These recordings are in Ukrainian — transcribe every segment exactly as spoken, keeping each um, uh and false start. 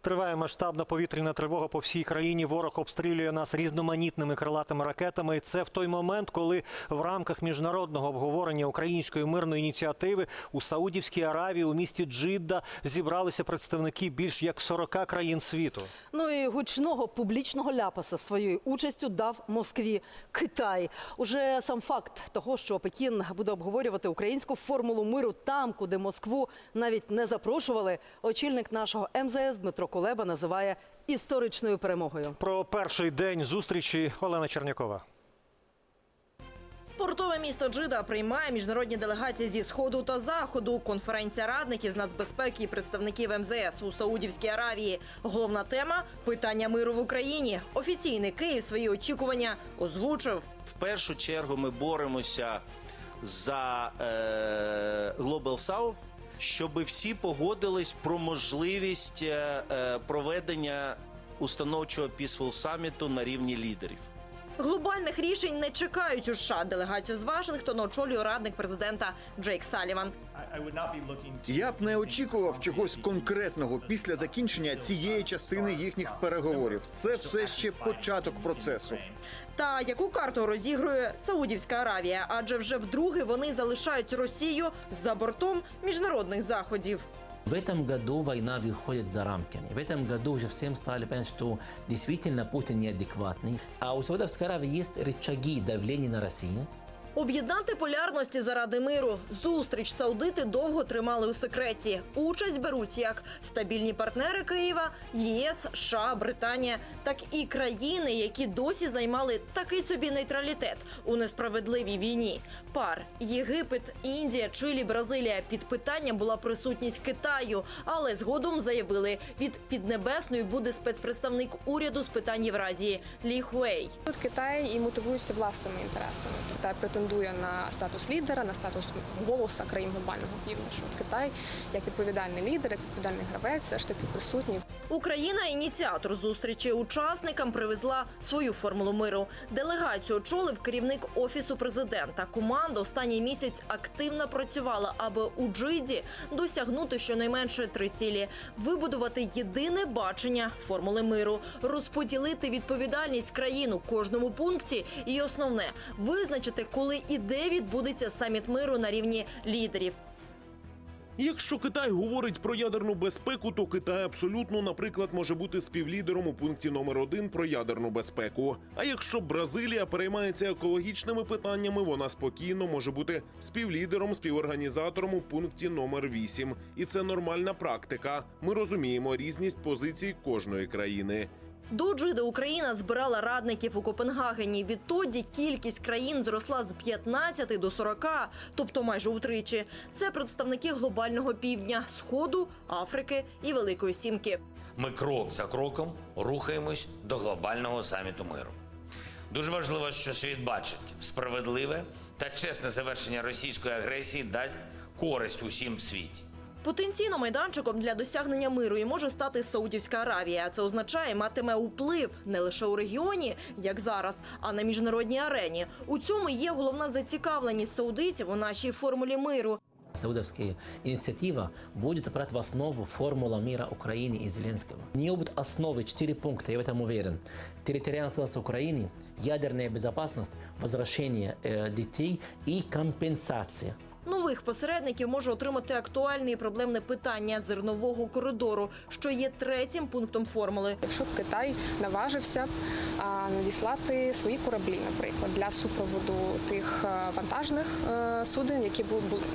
Триває масштабна повітряна тривога по всій країні. Ворог обстрілює нас різноманітними крилатими ракетами. Це в той момент, коли в рамках міжнародного обговорення української мирної ініціативи у Саудівській Аравії у місті Джидда зібралися представники більш як сорока країн світу. Ну і гучного публічного ляпаса своєю участю дав Москві Китай. Уже сам факт того, що Пекін буде обговорювати українську формулу миру там, куди Москву навіть не запрошували, очільник нашого ем зе ес Дмитро Колеба називає історичною перемогою. Про перший день зустрічі Олена Чернякова. Портове місто Джидда приймає міжнародні делегації зі Сходу та Заходу. Конференція радників з нацбезпеки і представників ем зе ес у Саудівській Аравії. Головна тема – питання миру в Україні. Офіційний Київ свої очікування озвучив. В першу чергу ми боремося за е, Global South, щоб всі погодились про можливість проведення установчого Peaceful Summit на рівні лідерів. Глобальних рішень не чекають у США. Делегацію з Вашингтона очолює радник президента Джейк Саліван. Я б не очікував чогось конкретного після закінчення цієї частини їхніх переговорів. Це все ще початок процесу. Та яку карту розігрує Саудівська Аравія? Адже вже вдруге вони залишають Росію за бортом міжнародних заходів. В этом году война выходит за рамками. В этом году уже всем стали понять, что действительно Путин неадекватный. А у Саудовской Аравии есть рычаги давления на Россию. Об'єднати полярності заради миру. Зустріч саудити довго тримали у секреті. Участь беруть як стабільні партнери Києва, ЄС, США, Британія, так і країни, які досі займали такий собі нейтралітет у несправедливій війні. Пар – Єгипет, Індія, Чилі, Бразилія. Під питанням була присутність Китаю, але згодом заявили, від Піднебесної буде спецпредставник уряду з питань Євразії Лі Хуей. Тут Китай і мотивується власними інтересами. Китай претендує на статус лідера, на статус голоса країн глобального півдня, що Китай, як відповідальний лідер, як відповідальний гравець, все ж таки присутній. Україна, ініціатор зустрічі, учасникам привезла свою формулу миру. Делегацію очолив керівник Офісу президента. Команда останній місяць активно працювала, аби у Джидді досягнути щонайменше три цілі. Вибудувати єдине бачення формули миру, розподілити відповідальність країн у кожному пункті і основне – визначити, коли коли і де відбудеться саміт миру на рівні лідерів. Якщо Китай говорить про ядерну безпеку, то Китай абсолютно, наприклад, може бути співлідером у пункті номер один про ядерну безпеку. А якщо Бразилія переймається екологічними питаннями, вона спокійно може бути співлідером, співорганізатором у пункті номер вісім. І це нормальна практика. Ми розуміємо різність позицій кожної країни. До Джидди Україна збирала радників у Копенгагені. Відтоді кількість країн зросла з п'ятнадцяти до сорока, тобто майже утричі. Це представники глобального півдня, Сходу, Африки і Великої Сімки. Ми крок за кроком рухаємось до глобального саміту миру. Дуже важливо, що світ бачить. Справедливе та чесне завершення російської агресії дасть користь усім в світі. Потенційно майданчиком для досягнення миру і може стати Саудівська Аравія. Це означає, матиме вплив не лише у регіоні, як зараз, а на міжнародній арені. У цьому є головна зацікавленість саудитів у нашій формулі миру. Саудовская инициатива будет брать в основу формула мира Украины и Зеленского. У нее будет основы четыре пункта, я в этом уверен. Территориальная целостность Украины, ядерная безопасность, возвращение э, детей и компенсация. Нових посередників може отримати актуальне і проблемне питання зернового коридору, що є третім пунктом формули. Якщо б Китай наважився надіслати свої кораблі, наприклад, для супроводу тих вантажних суден, які б,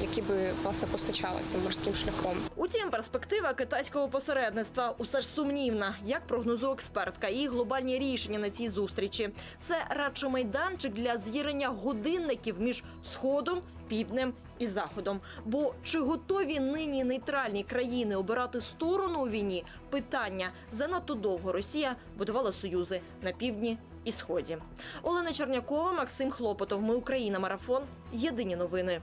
які б власне, постачали цим морським шляхом. Утім, перспектива китайського посередництва усе ж сумнівна, як прогнозує експертка, і глобальні рішення на цій зустрічі. Це радше майданчик для звірення годинників між Сходом, Півднем і Заходом. Бо чи готові нині нейтральні країни обирати сторону у війні – питання. Занадто довго Росія будувала союзи на Півдні і Сході. Олена Чернякова, Максим Хлопотов. Ми – Україна. Марафон. Єдині новини.